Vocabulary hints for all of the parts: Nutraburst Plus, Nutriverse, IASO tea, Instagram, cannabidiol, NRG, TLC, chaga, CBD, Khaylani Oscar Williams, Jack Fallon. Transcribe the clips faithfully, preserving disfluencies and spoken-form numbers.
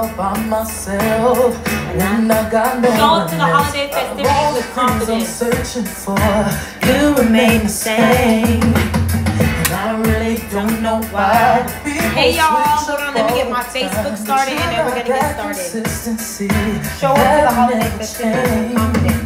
all by myself, and I got no one else. Go to the holiday festivities with confidence. All the things I'm searching for, you remain the same, and I really don't know why. Hey y'all, hold on, let me get my Facebook started, and then we're gonna get started. Show up to the holiday festivities with confidence.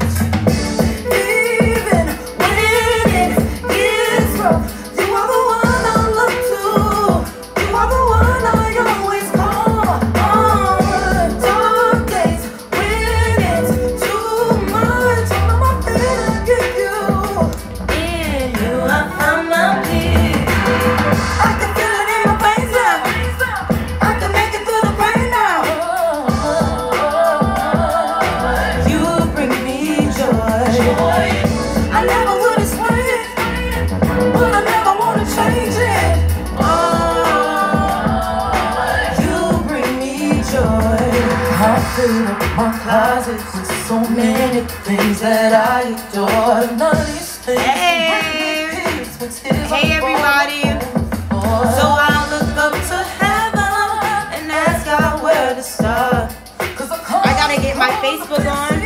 My closet with so many things that I adore. None of these things. Hey, hey everybody. So I look up to heaven and ask God where to start. Cause I gotta get my Facebook on.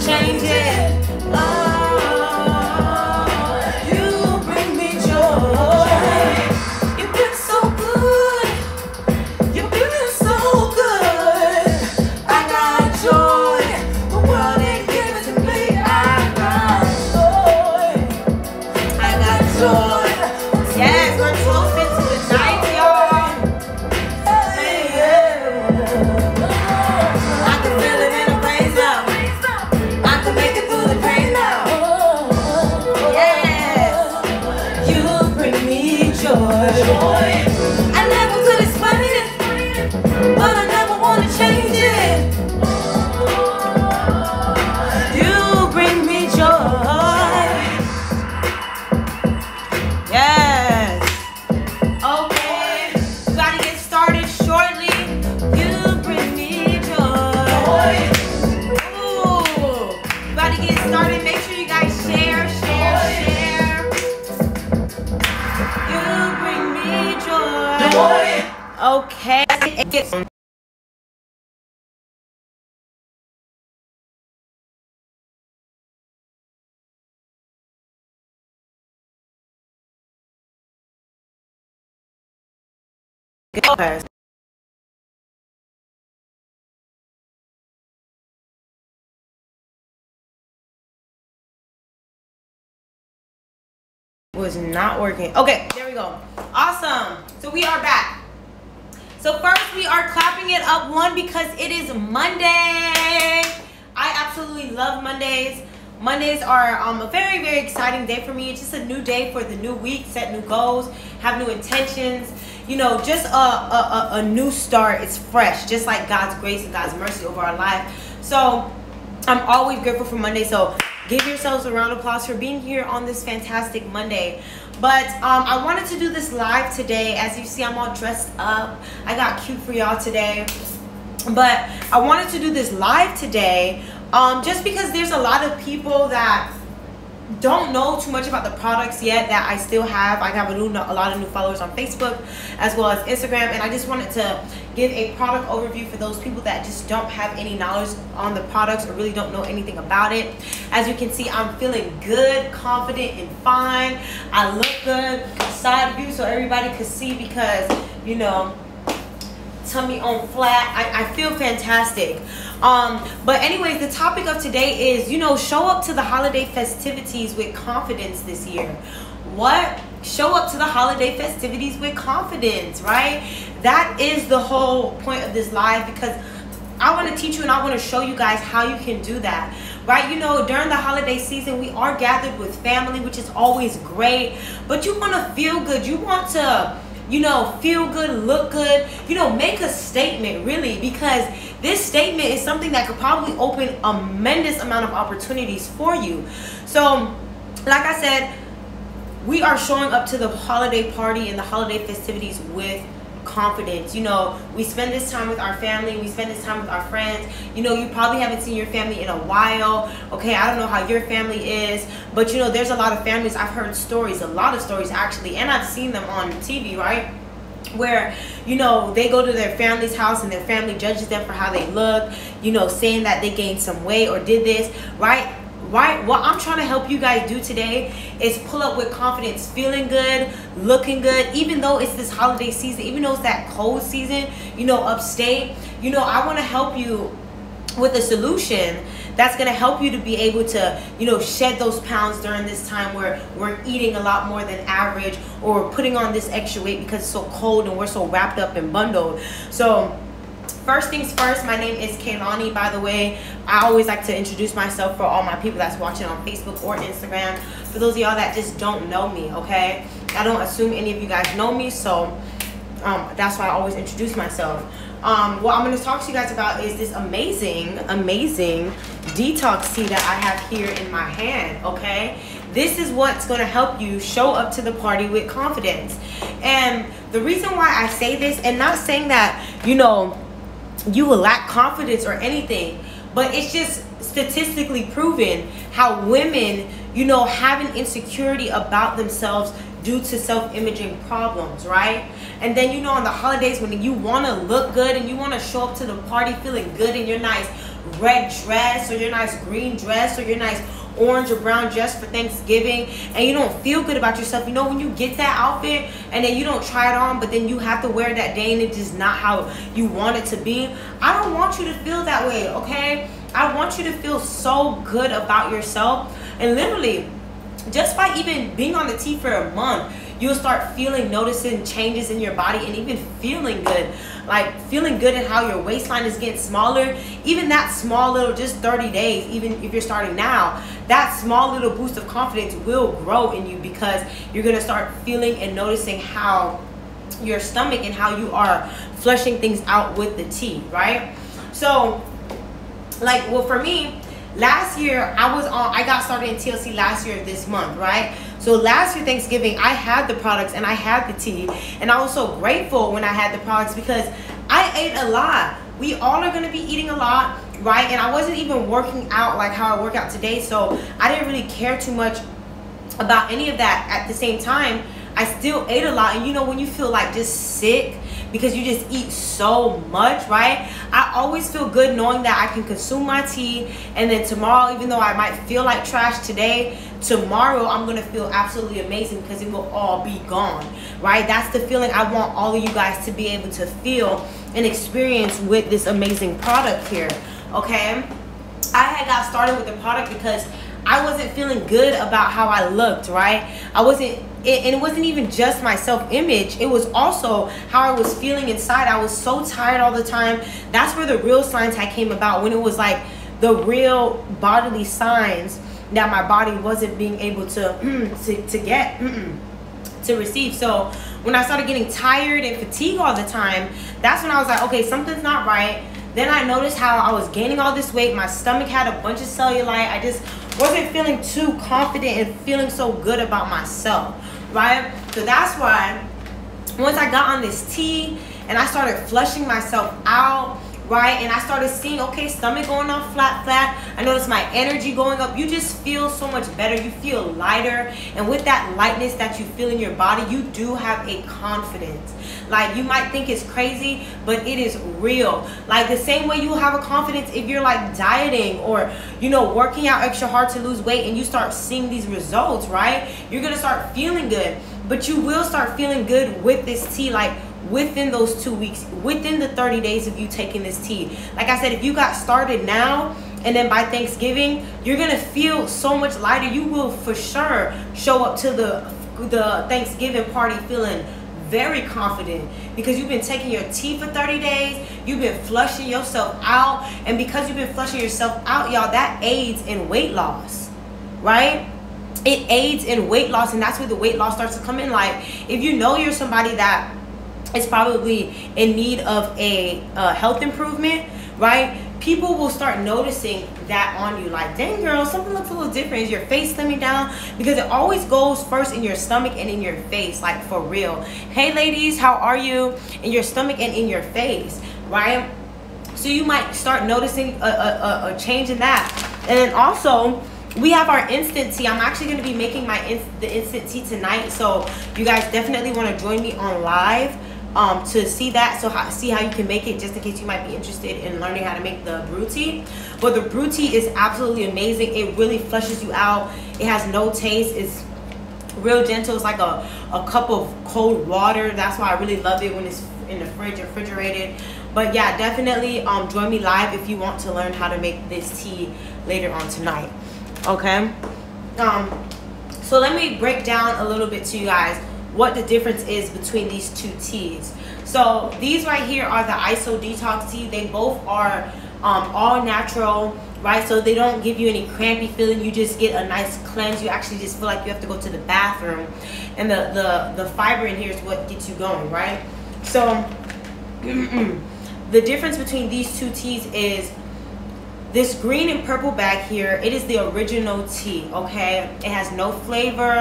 Change it. Oh, you bring me joy. You've been so good. You've been so good. I got joy. The world ain't giving to me. I got joy. I got joy. Yes, we're close into the night, y'all. Hey, yeah. I can feel it in the rain now. Okay. Get okay. Was not working. Okay, there we go. Awesome. So we are back. So first we are clapping it up one because it is Monday. I absolutely love Mondays. Mondays are um, a very, very exciting day for me. It's just a new day for the new week, set new goals, have new intentions. You know, just a, a, a new start. It's fresh, just like God's grace and God's mercy over our life. So I'm always grateful for Monday. So give yourselves a round of applause for being here on this fantastic Monday. But um, I wanted to do this live today. As you see, I'm all dressed up. I got cute for y'all today. But I wanted to do this live today um, just because there's a lot of people that don't know too much about the products yet that I still have. I have a, new, a lot of new followers on Facebook as well as Instagram. And I just wanted to give a product overview for those people that just don't have any knowledge on the products or really don't know anything about it. As you can see, I'm feeling good, confident, and fine. I look good. Side view so everybody could see because, you know, tummy on flat. I, I feel fantastic. Um, but anyways, the topic of today is, you know, show up to the holiday festivities with confidence this year. What? Show up to the holiday festivities with confidence, right? That is the whole point of this live because I want to teach you and I want to show you guys how you can do that. right? You know, during the holiday season, we are gathered with family, which is always great. But you want to feel good. You want to, you know, feel good, look good. You know, make a statement, really, because this statement is something that could probably open a tremendous amount of opportunities for you. So, like I said, we are showing up to the holiday party and the holiday festivities with confidence. You know, we spend this time with our family, we spend this time with our friends. You know, you probably haven't seen your family in a while. Okay, I don't know how your family is, but you know, there's a lot of families, I've heard stories, a lot of stories actually, and I've seen them on T V, right? Where, you know, they go to their family's house and their family judges them for how they look, you know, saying that they gained some weight or did this, right? Right? What I'm trying to help you guys do today is pull up with confidence, feeling good, looking good, even though it's this holiday season, even though it's that cold season, you know, upstate. You know, I want to help you with a solution that's going to help you to be able to, you know, shed those pounds during this time where we're eating a lot more than average, or we're putting on this extra weight because it's so cold and we're so wrapped up and bundled. So, first things first, my name is Khaylani, by the way. I always like to introduce myself for all my people that's watching on Facebook or Instagram. For those of y'all that just don't know me, okay? I don't assume any of you guys know me, so um, that's why I always introduce myself. Um, what I'm going to talk to you guys about is this amazing, amazing detox tea that I have here in my hand, okay? This is what's going to help you show up to the party with confidence. And the reason why I say this, and not saying that, you know, you will lack confidence or anything, but it's just statistically proven how women, you know, have an insecurity about themselves due to self-imaging problems, right? And then, you know, on the holidays when you want to look good and you want to show up to the party feeling good in your nice red dress or your nice green dress or your nice orange or brown dress for Thanksgiving, and you don't feel good about yourself, you know, when you get that outfit and then you don't try it on, but then you have to wear it that day and it's just not how you want it to be. I don't want you to feel that way, okay? I want you to feel so good about yourself, and literally just by even being on the tea for a month, you'll start feeling, noticing changes in your body and even feeling good, like feeling good in how your waistline is getting smaller. Even that small little, just thirty days, even if you're starting now, that small little boost of confidence will grow in you, because you're going to start feeling and noticing how your stomach and how you are flushing things out with the tea, right? So, like, well, for me, last year I was on, I got started in T L C last year this month, right? So last year Thanksgiving, I had the products and I had the tea, and I was so grateful when I had the products because I ate a lot. We all are going to be eating a lot, right? And I wasn't even working out like how I work out today, so I didn't really care too much about any of that. At the same time, I still ate a lot, and you know when you feel like just sick because you just eat so much, right? I always feel good knowing that I can consume my tea, and then tomorrow, even though I might feel like trash today, tomorrow I'm gonna feel absolutely amazing because it will all be gone, right? That's the feeling I want all of you guys to be able to feel and experience with this amazing product here, okay? I had got started with the product because I wasn't feeling good about how I looked, right? I wasn't, it, and it wasn't even just my self-image, it was also how I was feeling inside. I was so tired all the time. That's where the real signs had came about, when it was like the real bodily signs that my body wasn't being able to to, to get to receive. So when I started getting tired and fatigued all the time, that's when I was like, okay, something's not right. Then I noticed how I was gaining all this weight, my stomach had a bunch of cellulite, I just wasn't feeling too confident and feeling so good about myself, right? So that's why once I got on this tea and I started flushing myself out, right, and I started seeing, okay, stomach going off flat, flat. I noticed my energy going up. You just feel so much better. You feel lighter. And with that lightness that you feel in your body, you do have a confidence. Like, you might think it's crazy, but it is real. Like, the same way you have a confidence if you're, like, dieting or, you know, working out extra hard to lose weight and you start seeing these results, right? You're going to start feeling good. But you will start feeling good with this tea, like, within those two weeks, within the thirty days of you taking this tea. Like I said, if you got started now and then by Thanksgiving, you're gonna feel so much lighter. You will for sure show up to the the Thanksgiving party feeling very confident because you've been taking your tea for thirty days, you've been flushing yourself out, and because you've been flushing yourself out, y'all, that aids in weight loss, right? It aids in weight loss, and that's where the weight loss starts to come in. Like, if you know you're somebody that is probably in need of a uh, health improvement, right? People will start noticing that on you. Like, dang girl, something looks a little different. Is your face slimming down? Because it always goes first in your stomach and in your face, like, for real. Hey ladies, how are you? In your stomach and in your face, right? So you might start noticing a, a, a, a change in that. And then also, we have our instant tea. I'm actually going to be making my in the instant tea tonight, so you guys definitely want to join me on live um to see that, so how, see how you can make it, just in case you might be interested in learning how to make the brew tea. But the brew tea is absolutely amazing. It really flushes you out. It has no taste. It's real gentle. It's like a a cup of cold water. That's why I really love it when it's in the fridge, refrigerated. But yeah, definitely um join me live if you want to learn how to make this tea later on tonight. Okay, um so let me break down a little bit to you guys what the difference is between these two teas. So these right here are the I S O detox tea. They both are um, all natural, right? So they don't give you any crampy feeling. You just get a nice cleanse. You actually just feel like you have to go to the bathroom, and the the, the fiber in here is what gets you going, right? So the difference between these two teas is this green and purple bag here. It is the original tea, okay? It has no flavor.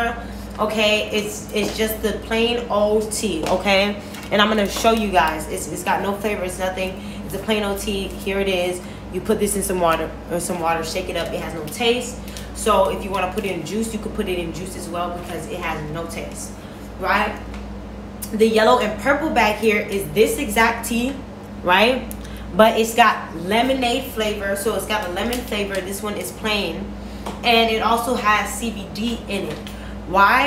Okay, it's it's just the plain old tea, okay? And I'm gonna show you guys. It's, it's got no flavor, it's nothing. It's a plain old tea. Here it is. You put this in some water, or some water, shake it up. It has no taste. So if you want to put it in juice, you could put it in juice as well, because it has no taste, right? The yellow and purple bag here is this exact tea, right? But it's got lemonade flavor, so it's got a lemon flavor. This one is plain, and it also has C B D in it. Why?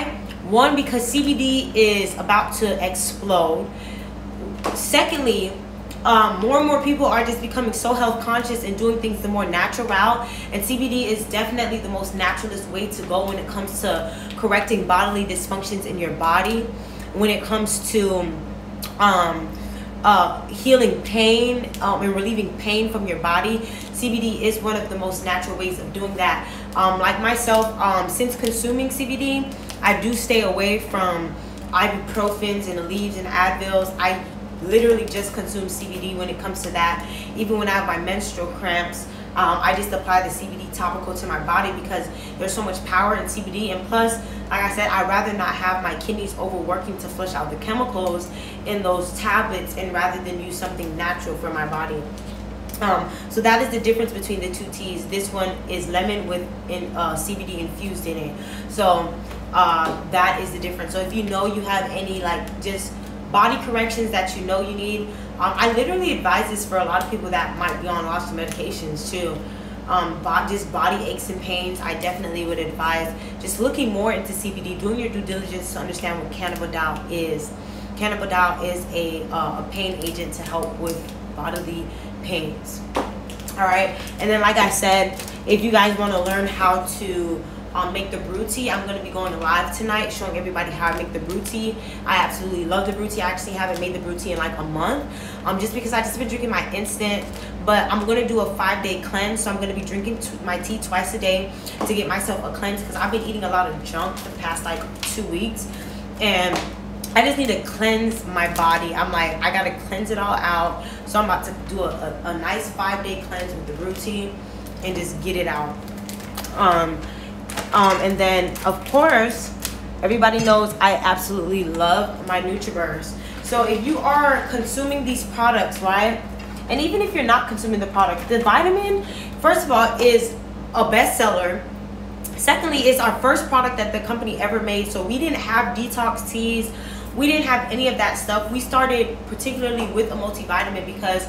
One, because C B D is about to explode. Secondly, um, more and more people are just becoming so health conscious and doing things the more natural route, and C B D is definitely the most naturalist way to go when it comes to correcting bodily dysfunctions in your body, when it comes to um, uh, healing pain um, and relieving pain from your body. C B D is one of the most natural ways of doing that. Um, like myself, um, since consuming C B D, I do stay away from ibuprofens and Aleve and Advils. I literally just consume C B D when it comes to that. Even when I have my menstrual cramps, um, I just apply the C B D topical to my body, because there's so much power in C B D. And plus, like I said, I'd rather not have my kidneys overworking to flush out the chemicals in those tablets, and rather than use something natural for my body. Um, so that is the difference between the two teas. This one is lemon with in, uh, C B D infused in it. So uh, that is the difference. So if you know you have any, like, just body corrections that you know you need, um, I literally advise this for a lot of people that might be on lots of medications too. Um, just body aches and pains, I definitely would advise just looking more into C B D, doing your due diligence to understand what cannabidiol is. Cannabidiol is a, uh, a pain agent to help with bodily pains. All right, and then like I said, if you guys want to learn how to um, make the brew tea, I'm going to be going live tonight showing everybody how I make the brew tea. I absolutely love the brew tea. I actually haven't made the brew tea in like a month, um, just because I just been drinking my instant. But I'm going to do a five day cleanse, so I'm going to be drinking my tea twice a day to get myself a cleanse, because I've been eating a lot of junk the past like two weeks, and I just need to cleanse my body. I'm like, I gotta cleanse it all out. So I'm about to do a, a, a nice five day cleanse with the routine and just get it out. Um, um, and then of course, everybody knows I absolutely love my Nutriverse. So if you are consuming these products, right? And even if you're not consuming the product, the vitamin, first of all, is a bestseller. Secondly, it's our first product that the company ever made. So we didn't have detox teas. We didn't have any of that stuff. We started particularly with a multivitamin because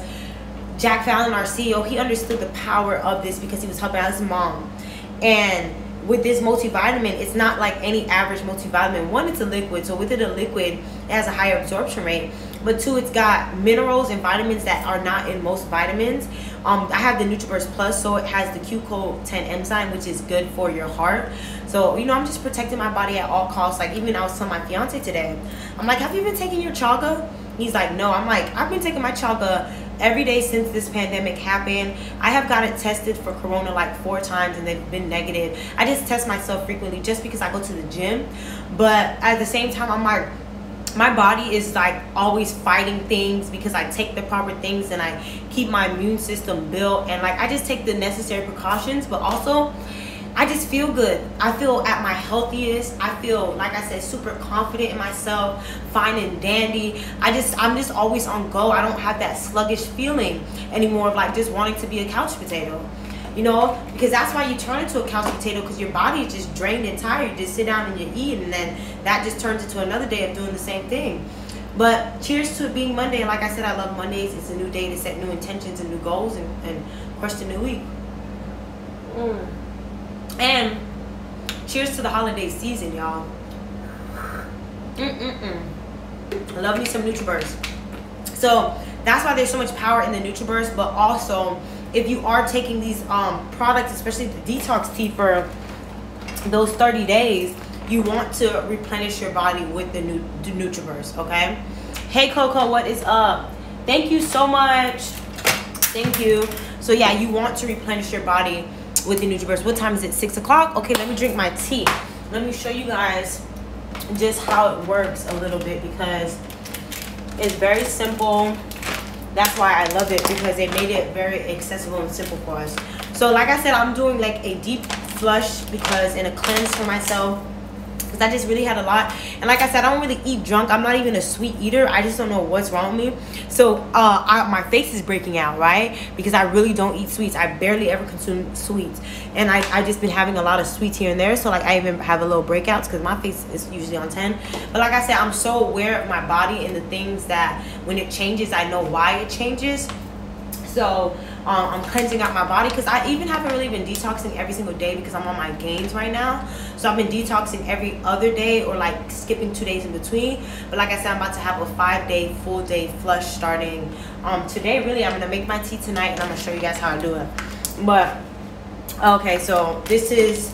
Jack Fallon, our C E O, he understood the power of this because he was helping out his mom. And with this multivitamin, it's not like any average multivitamin. One, it's a liquid. So with it a liquid, it has a higher absorption rate. But two, it's got minerals and vitamins that are not in most vitamins. Um, I have the Nutraburst Plus, so it has the C O Q ten enzyme, which is good for your heart. So, you know, I'm just protecting my body at all costs. Like, even I was telling my fiance today, I'm like, have you been taking your chaga? He's like, no. I'm like, I've been taking my chaga every day since this pandemic happened. I have got it tested for corona like four times and they've been negative. I just test myself frequently just because I go to the gym. But at the same time, I'm like, my body is like always fighting things because I take the proper things and I keep my immune system built, and like I just take the necessary precautions, but also I just feel good. I feel at my healthiest. I feel, like I said, super confident in myself, fine and dandy. I just, I'm just always on go. I don't have that sluggish feeling anymore of like just wanting to be a couch potato, you know, because that's why you turn into a couch potato, because your body is just drained and tired. You just sit down and you eat, and then that just turns into another day of doing the same thing. But cheers to it being Monday. Like I said, I love Mondays. It's a new day to set new intentions and new goals and, and crush the new week. Mm. And cheers to the holiday season, y'all. Mm-mm-mm. I love me some Nutriverse. So that's why there's so much power in the Nutriverse. But also, if you are taking these um, products, especially the detox tea for those thirty days, you want to replenish your body with the, new, the Nutriverse, okay? Hey, Coco, what is up? Thank you so much. Thank you. So, yeah, you want to replenish your body with the Nutriverse. What time is it? Six o'clock. Okay, let me drink my tea. Let me show you guys just how it works a little bit, because it's very simple. That's why I love it, because they made it very accessible and simple for us. So like I said, I'm doing like a deep flush because and a cleanse for myself, because I just really had a lot. And like I said, I don't really eat drunk. I'm not even a sweet eater. I just don't know what's wrong with me. So uh, I, my face is breaking out, right? Because I really don't eat sweets. I barely ever consume sweets. And I, I just been having a lot of sweets here and there. So like I even have a little breakouts because my face is usually on ten. But like I said, I'm so aware of my body and the things that when it changes, I know why it changes. So um, I'm cleansing out my body, because I even haven't really been detoxing every single day because I'm on my gains right now. So I've been detoxing every other day or like skipping two days in between. But like I said, I'm about to have a five-day, full-day flush starting um, today. Really, I'm going to make my tea tonight and I'm going to show you guys how I do it. But, okay, so this is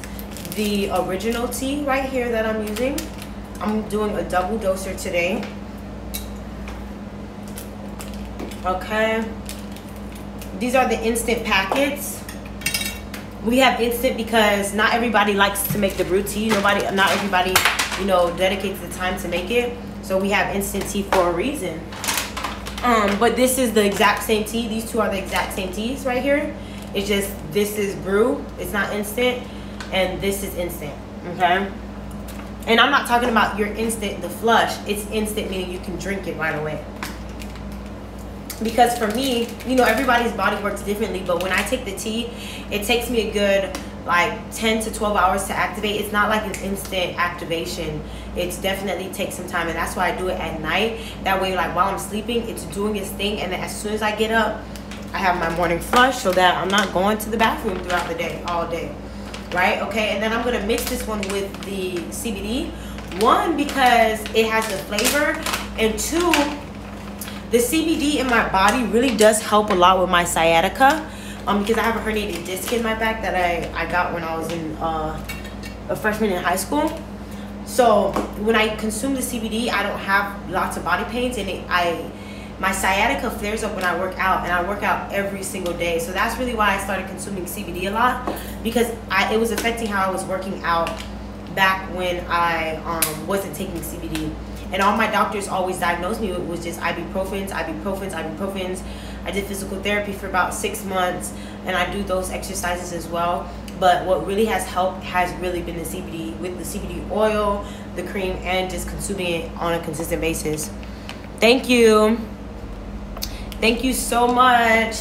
the original tea right here that I'm using. I'm doing a double doser today. Okay. These are the instant packets. We have instant because not everybody likes to make the brew tea. Nobody, not everybody, you know, dedicates the time to make it. So we have instant tea for a reason. Um, but this is the exact same tea. These two are the exact same teas right here. It's just, this is brew. It's not instant. And this is instant, okay? And I'm not talking about your instant, the flush. It's instant, meaning you can drink it right away. Because for me, you know, everybody's body works differently, but when I take the tea, it takes me a good like ten to twelve hours to activate. It's not like an instant activation. It's definitely takes some time, and that's why I do it at night. That way, like while I'm sleeping, it's doing its thing, and then as soon as I get up, I have my morning flush so that I'm not going to the bathroom throughout the day, all day, right? Okay, and then I'm gonna mix this one with the C B D. One, because it has the flavor, and two, the C B D in my body really does help a lot with my sciatica, um, because I have a herniated disc in my back that I, I got when I was in uh, a freshman in high school. So when I consume the C B D, I don't have lots of body pains, and it, I my sciatica flares up when I work out, and I work out every single day. So that's really why I started consuming C B D a lot, because I, it was affecting how I was working out back when I um, wasn't taking C B D. And all my doctors always diagnosed me with was just ibuprofens, ibuprofens, ibuprofens. I did physical therapy for about six months, and I do those exercises as well. But what really has helped has really been the C B D, with the C B D oil, the cream, and just consuming it on a consistent basis. Thank you. Thank you so much.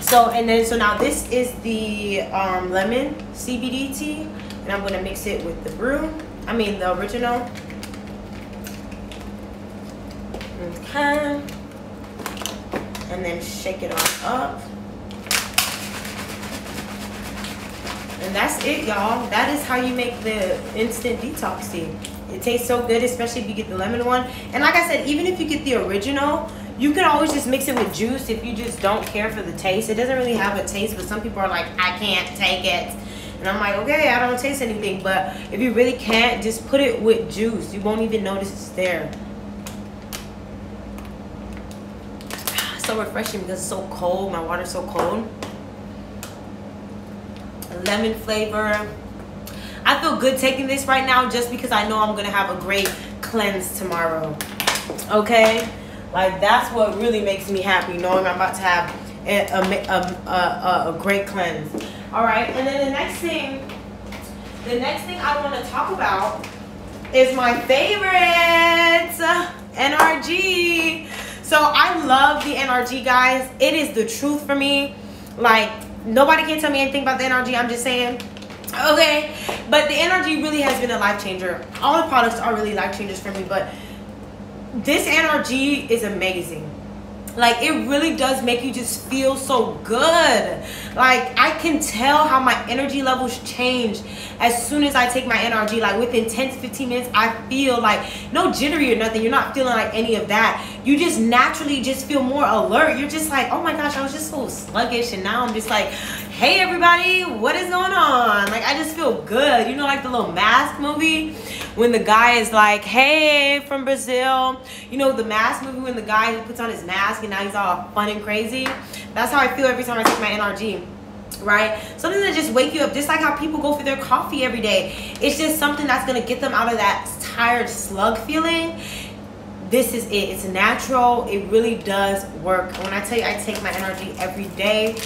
So, and then, so now this is the um, lemon C B D tea, and I'm gonna mix it with the brew. I mean, the original. Okay, and then shake it all up, and that's it, y'all. That is how you make the instant detox tea. It tastes so good, especially if you get the lemon one. And like I said, even if you get the original, you can always just mix it with juice if you just don't care for the taste. It doesn't really have a taste, but some people are like, I can't take it. And I'm like, okay, I don't taste anything. But if you really can't, just put it with juice. You won't even notice it's there. It's so refreshing because it's so cold. My water's so cold. Lemon flavor. I feel good taking this right now just because I know I'm going to have a great cleanse tomorrow. Okay? Like, that's what really makes me happy, knowing I'm about to have a, a, a, a, a great cleanse. All right, and then the next thing, the next thing I want to talk about is my favorite, N R G. So I love the N R G, guys. It is the truth for me. Like, nobody can tell me anything about the N R G, I'm just saying. Okay, but the N R G really has been a life changer. All the products are really life changers for me, but this N R G is amazing. Like, it really does make you just feel so good. Like, I can tell how my energy levels change as soon as I take my N R G. Like, within ten to fifteen minutes, I feel like no jittery or nothing. You're not feeling like any of that. You just naturally just feel more alert. You're just like, oh my gosh, I was just so sluggish, and now I'm just like, hey everybody, what is going on? Like, I just feel good. You know, like the little Mask movie when the guy is like, hey, from Brazil. You know, the Mask movie when the guy who puts on his mask and now he's all fun and crazy. That's how I feel every time I take my N R G, right? Something that just wake you up, just like how people go for their coffee every day. It's just something that's gonna get them out of that tired slug feeling. This is it. It's natural. It really does work. When I tell you I take my N R G every day,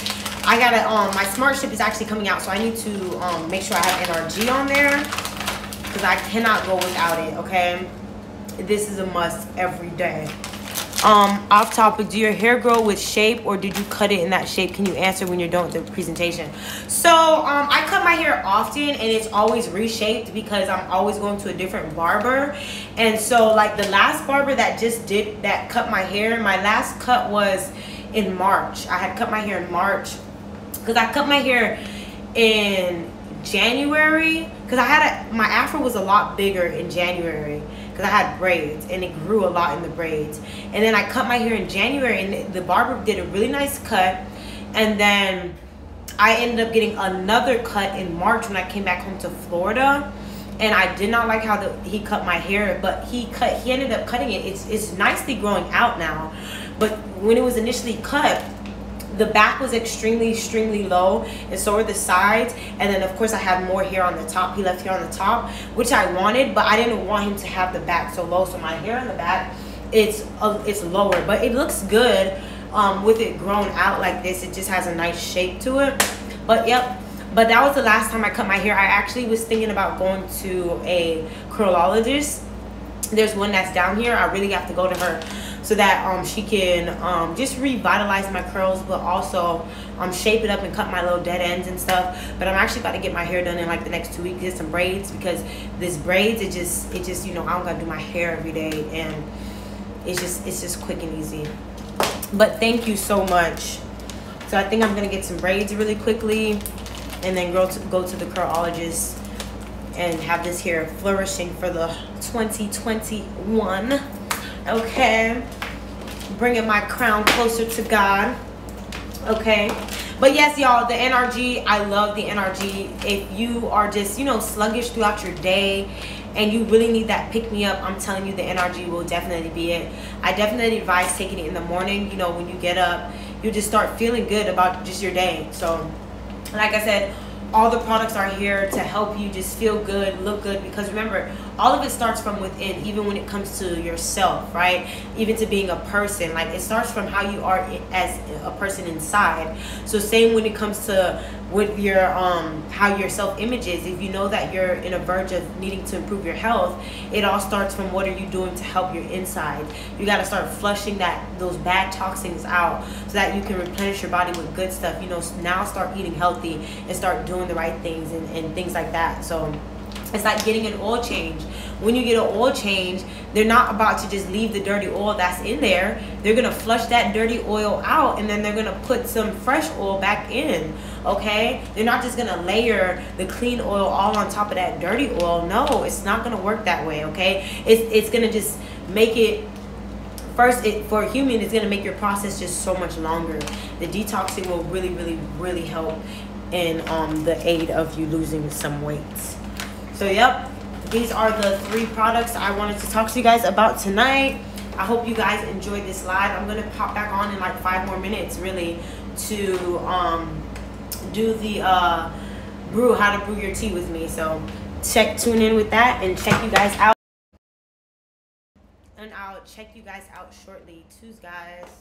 I gotta, um, my Smart Ship is actually coming out, so I need to um, make sure I have N R G on there because I cannot go without it, okay? This is a must every day. Um, off topic, do your hair grow with shape or did you cut it in that shape? Can you answer when you're done with the presentation? So um, I cut my hair often and it's always reshaped because I'm always going to a different barber. And so like the last barber that just did that cut my hair, my last cut was in March. I had cut my hair in March because I cut my hair in January because I had a, my afro was a lot bigger in January. Because I had braids and it grew a lot in the braids, and then I cut my hair in January and the barber did a really nice cut, and then I ended up getting another cut in March when I came back home to Florida, and I did not like how the, he cut my hair, but he cut he ended up cutting it. It's, it's nicely growing out now, but when it was initially cut, the back was extremely, extremely low, and so were the sides. And then, of course, I had more hair on the top. He left hair on the top, which I wanted, but I didn't want him to have the back so low. So my hair on the back, it's uh, it's lower, but it looks good um, with it grown out like this. It just has a nice shape to it. But yep, but that was the last time I cut my hair. I actually was thinking about going to a curlologist. There's one that's down here. I really have to go to her, so that um, she can um, just revitalize my curls, but also um, shape it up and cut my little dead ends and stuff. But I'm actually about to get my hair done in like the next two weeks, get some braids, because this braids, it just, it just, you know, I don't gotta do my hair every day, and it's just, it's just quick and easy. But thank you so much. So I think I'm gonna get some braids really quickly, and then go to, go to the curlologist and have this hair flourishing for the twenty twenty-one. Okay, bringing my crown closer to God. Okay, but yes, y'all, the N R G, I love the N R G. If you are just, you know, sluggish throughout your day and you really need that pick me up, I'm telling you, the N R G will definitely be it. I definitely advise taking it in the morning. You know, when you get up, you just start feeling good about just your day. So like I said, all the products are here to help you just feel good, look good, because remember, all of it starts from within, even when it comes to yourself, right? Even to being a person, like it starts from how you are as a person inside. So same when it comes to with your um how your self-image is. If you know that you're in a verge of needing to improve your health, it all starts from what are you doing to help your inside. You got to start flushing that those bad toxins out so that you can replenish your body with good stuff. You know, now start eating healthy and start doing the right things and, and things like that. So It's like getting an oil change. When you get an oil change, they're not about to just leave the dirty oil that's in there. They're gonna flush that dirty oil out, and then they're gonna put some fresh oil back in, okay? They're not just gonna layer the clean oil all on top of that dirty oil. No, it's not gonna work that way, okay? It's, it's gonna just make it, first, it, for a human, it's gonna make your process just so much longer. The detoxing will really, really, really help in um, the aid of you losing some weight. So, yep. These are the three products I wanted to talk to you guys about tonight. I hope you guys enjoyed this live. I'm gonna pop back on in like five more minutes, really, to um, do the uh, brew, how to brew your tea with me. So check, tune in with that, and check you guys out. And I'll check you guys out shortly. Toots, guys.